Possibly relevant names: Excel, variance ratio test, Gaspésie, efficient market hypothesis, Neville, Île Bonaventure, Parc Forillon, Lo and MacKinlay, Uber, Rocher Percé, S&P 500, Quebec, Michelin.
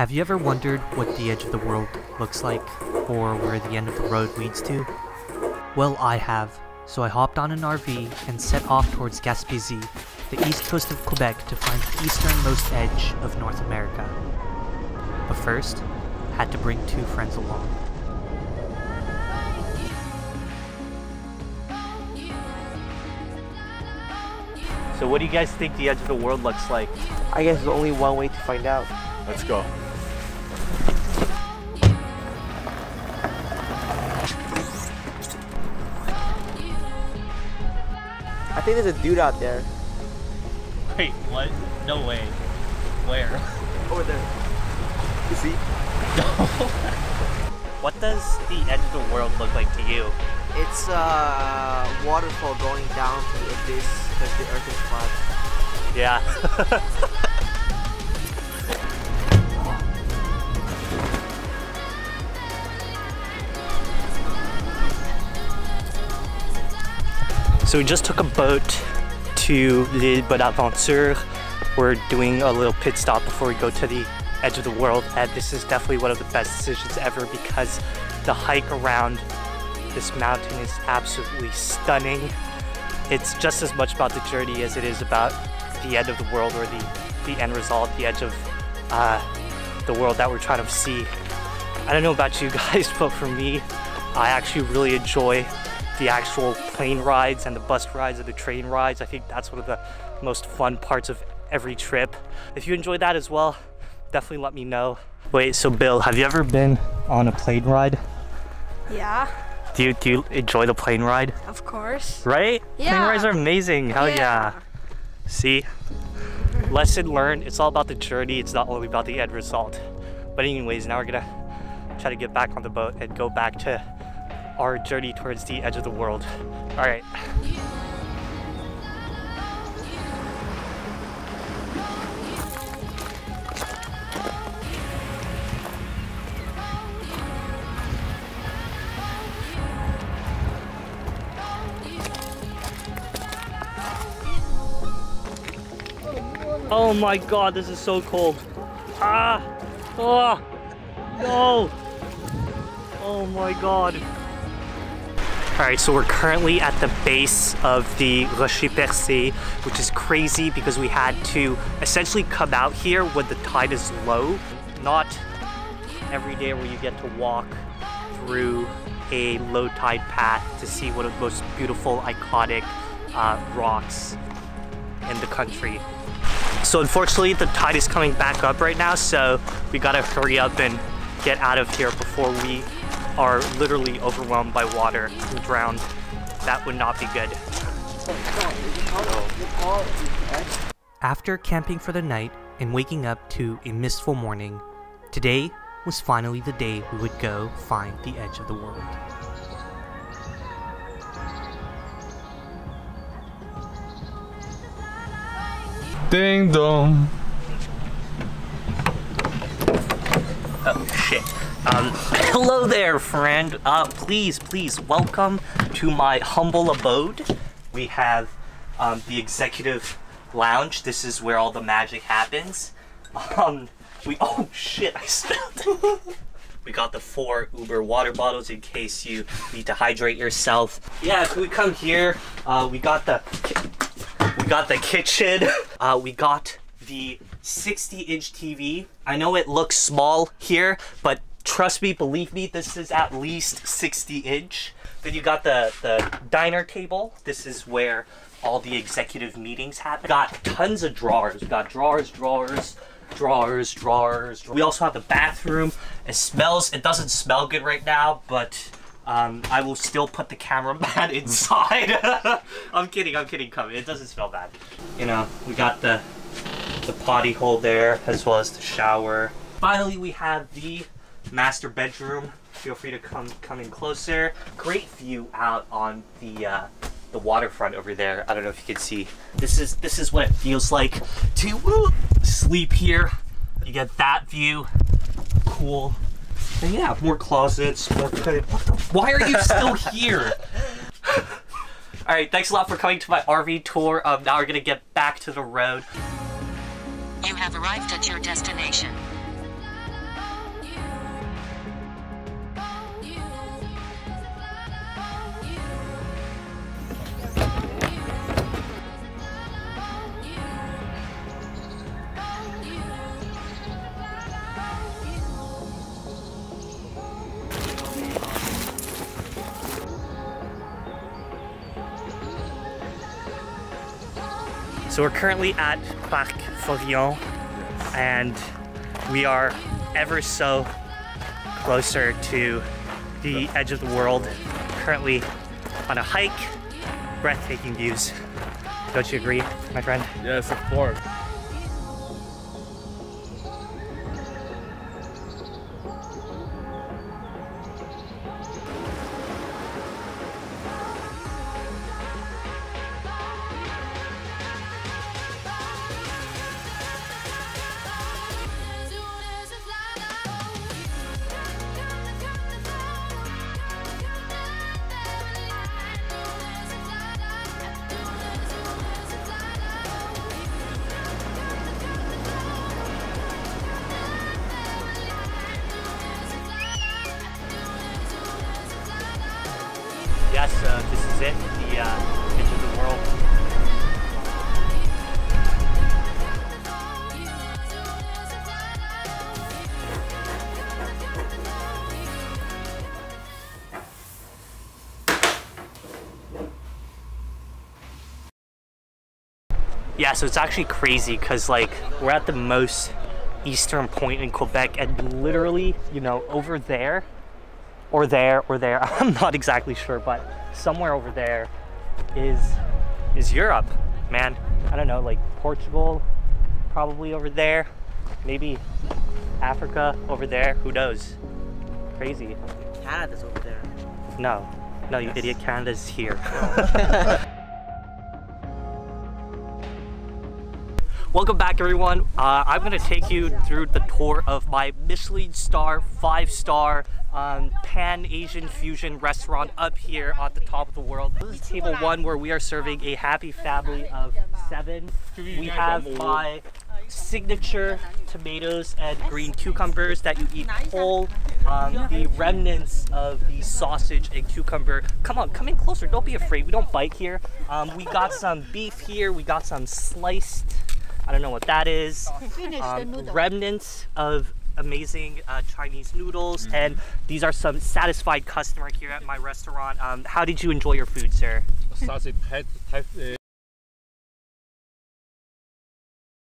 Have you ever wondered what the edge of the world looks like, or where the end of the road leads to? Well, I have, so I hopped on an RV and set off towards Gaspésie, the east coast of Quebec, to find the easternmost edge of North America. But first, had to bring two friends along. So what do you guys think the edge of the world looks like? I guess there's only one way to find out. Let's go. I think there's a dude out there. Wait, what? No way. Where? Over there. You see? No. What does the edge of the world look like to you? It's a waterfall going down to the abyss because the earth is flat. Yeah. So we just took a boat to Île Bonaventure. We're doing a little pit stop before we go to the edge of the world, and this is definitely one of the best decisions ever because the hike around this mountain is absolutely stunning. It's just as much about the journey as it is about the end of the world, or the end result, the edge of the world that we're trying to see. I don't know about you guys, but for me, I actually really enjoy the actual plane rides and the bus rides and the train rides. I think that's one of the most fun parts of every trip. If you enjoy that as well, definitely let me know. Wait, so Bill, have you ever been on a plane ride? Yeah. Do you enjoy the plane ride? Of course. Right? Yeah. Plane rides are amazing. Hell yeah. See? Lesson learned. It's all about the journey. It's not only about the end result. But anyways, now we're gonna try to get back on the boat and go back to our journey towards the edge of the world. All right. Oh my God, this is so cold. Ah, oh, no. Oh my God. Alright, so we're currently at the base of the Rocher Percé, which is crazy because we had to essentially come out here when the tide is low. Not every day where you get to walk through a low tide path to see one of the most beautiful, iconic rocks in the country. So unfortunately, the tide is coming back up right now, so we gotta hurry up and get out of here before we are literally overwhelmed by water and drowned. That would not be good. After camping for the night and waking up to a mistful morning, today was finally the day we would go find the edge of the world. Ding dong. Oh shit. Hello there, friend. Please welcome to my humble abode. We have the executive lounge. This is where all the magic happens. Oh shit, I spilled it. We got the 4 Uber water bottles in case you need to hydrate yourself. Yeah, so we come here. We got the kitchen. We got the 60-inch TV. I know it looks small here, but trust me, believe me, this is at least 60-inch. Then you got the diner table. This is where all the executive meetings happen. Got tons of drawers. We got drawers. We also have the bathroom. It smells, it doesn't smell good right now, but I will still put the cameraman inside. I'm kidding, come in. It doesn't smell bad. You know, we got the potty hole there, as well as the shower. Finally, we have the master bedroom. Feel free to come in closer. Great view out on the waterfront over there. I don't know if you can see. This is what it feels like to sleep here. You get that view. Cool. And yeah, more closets. More closets. Why are you still here? All right. Thanks a lot for coming to my RV tour. Now we're gonna get back to the road. You have arrived at your destination. So we're currently at Parc Forillon, and we are ever so closer to the edge of the world. Currently on a hike, breathtaking views. Don't you agree, my friend? Yes, of course. Yes, this is it, the edge of the world. Yeah, so it's actually crazy because, like, we're at the most eastern point in Quebec, and literally, you know, over there, or there, or there, I'm not exactly sure, but somewhere over there is Europe, man. I don't know, like Portugal, probably over there, maybe Africa over there, who knows? Crazy. Canada's over there. No, no, you idiot, Canada's here. Welcome back, everyone. I'm gonna take you through the tour of my Michelin star, 5-star, pan-Asian fusion restaurant up here at the top of the world. This is table one, where we are serving a happy family of 7. We have my signature tomatoes and green cucumbers that you eat whole. The remnants of the sausage and cucumber. Come on, come in closer, don't be afraid, we don't bite here. We got some beef here, we got some sliced, I don't know what that is. Remnants of amazing Chinese noodles, and these are some satisfied customer here at my restaurant. How did you enjoy your food, sir?